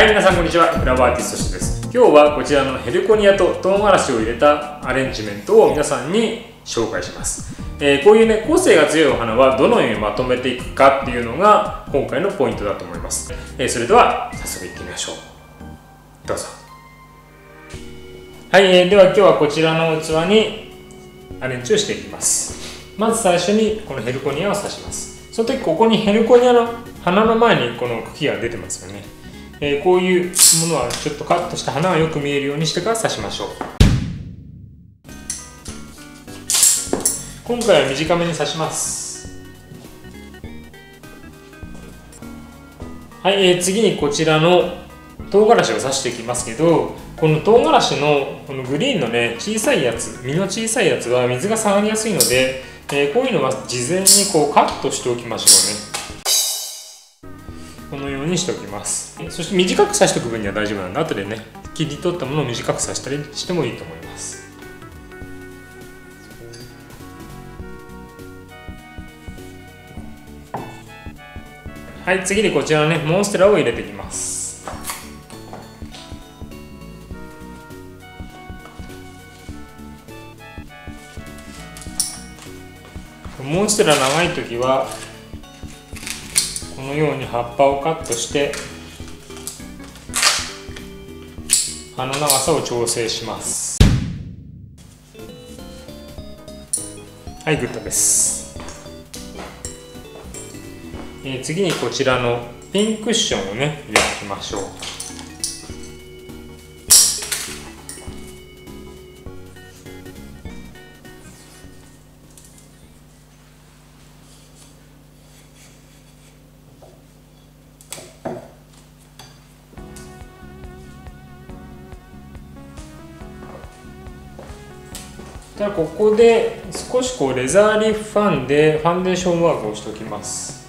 はい、皆さんこんにちは。フラワーアーティストシュです。今日はこちらのヘルコニアと唐辛子を入れたアレンジメントを皆さんに紹介します。こういうね、個性が強いお花はどのようにまとめていくかっていうのが今回のポイントだと思います。それでは早速いってみましょう。どうぞ。はい、では今日はこちらの器にアレンジをしていきます。まず最初にこのヘルコニアを刺します。その時ここにヘルコニアの花の前にこの茎が出てますよね。こういうものはちょっとカットした花がよく見えるようにしてから刺しましょう。今回は短めに刺します。はい、次にこちらの唐辛子を刺していきますけど、この唐辛子のこのグリーンのね、小さいやつ、実の小さいやつは水が下がりやすいので、こういうのは事前にこうカットしておきましょうね。このようにしておきます。そして短く刺しておく分には大丈夫なので、後でね、切り取ったものを短く刺したりしてもいいと思います。はい、次にこちらのね、モンステラを入れていきます。モンステラ長い時はこのように葉っぱをカットして葉の長さを調整します。はい、グッドです。次にこちらのピンクッションをね、入れていきましょう。じゃあここで少しこうレザーリーフファンでファンデーションワークをしておきます。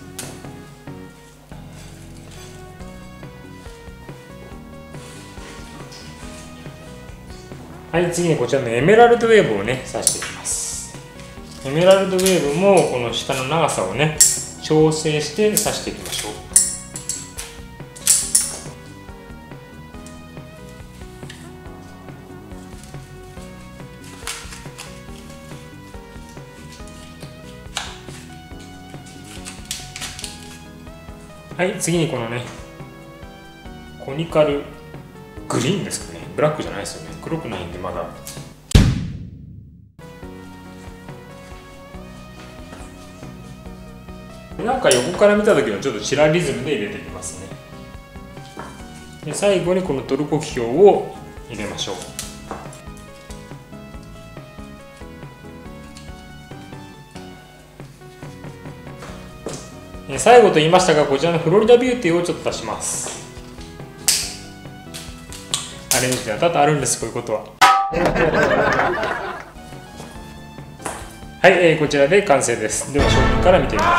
はい、次にこちらのエメラルドウェーブをね、刺していきます。エメラルドウェーブもこの下の長さをね、調整して刺していきましょう。はい、次にこのね、コニカルグリーンですかね、ブラックじゃないですよね、黒くないんでまだ。なんか横から見た時のちょっとチラリズムで入れていきますね。で、最後にこのトルコキキョウを入れましょう。最後と言いましたが、こちらのフロリダビューティーをちょっと足します。アレンジでは多々あるんです、こういうことは。はい、こちらで完成です。では商品から見てみましょ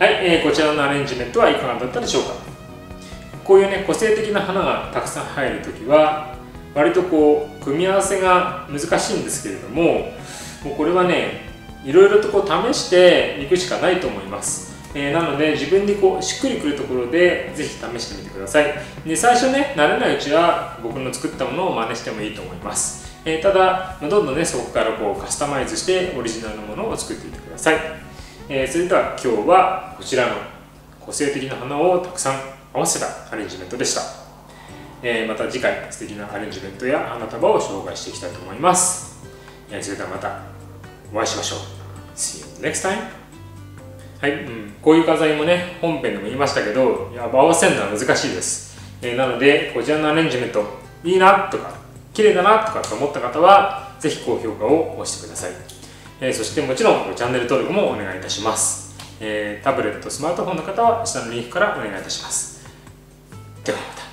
う。はい、こちらのアレンジメントはいかがだったでしょうか。こういうね、個性的な花がたくさん入るときは割とこう組み合わせが難しいんですけれども、もうこれはね、いろいろとこう試していくしかないと思います。なので自分でこうしっくりくるところでぜひ試してみてください。で、最初ね、慣れないうちは僕の作ったものを真似してもいいと思います。ただどんどんね、そこからこうカスタマイズしてオリジナルのものを作っていってください。それでは今日はこちらの個性的な花をたくさん合わせたアレンジメントでした。また次回素敵なアレンジメントや花束を紹介していきたいと思います。それではまたお会いしましょう。See you next time! はい、こういう飾りもね、本編でも言いましたけど、合わせるのは難しいです。なので、こちらのアレンジメント、いいなとか、綺麗だなとかと思った方は、ぜひ高評価を押してください。そしてもちろん、チャンネル登録もお願いいたします。タブレット、スマートフォンの方は、下のリンクからお願いいたします。ではまた。